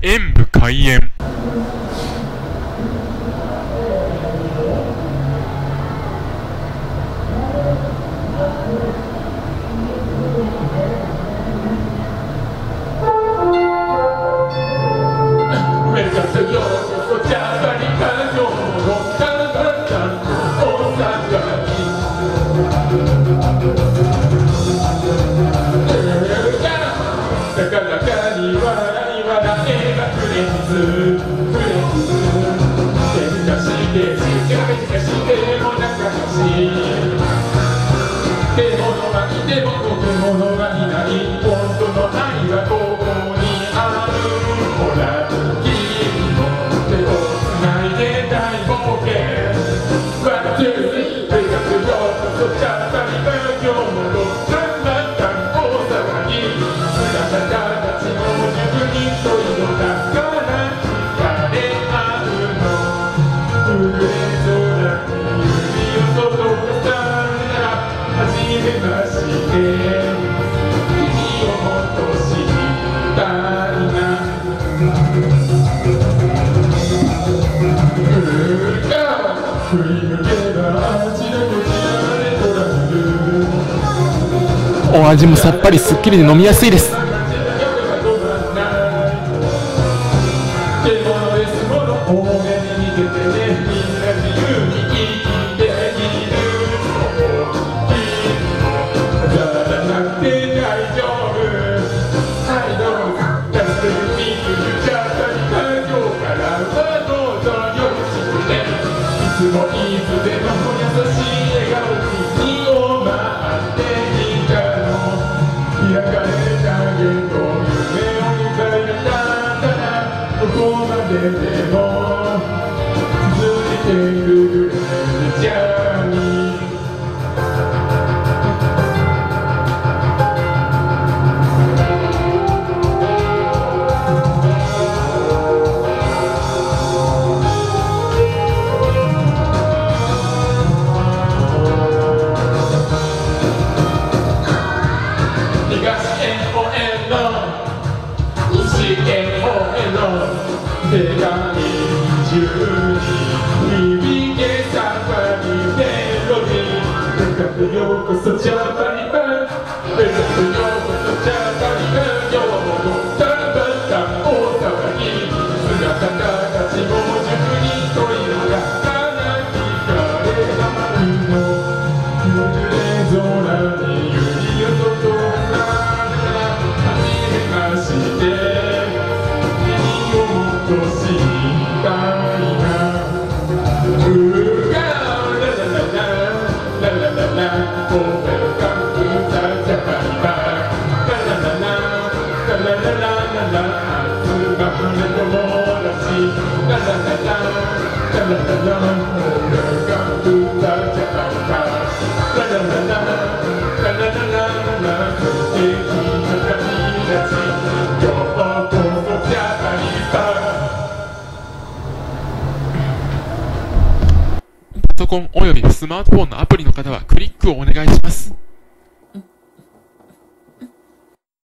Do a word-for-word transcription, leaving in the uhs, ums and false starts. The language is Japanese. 演武開演。お味もさっぱりすっきりで飲みやすいです。パソコンおよびスマートフォンのアプリの方はクリックをお願いします。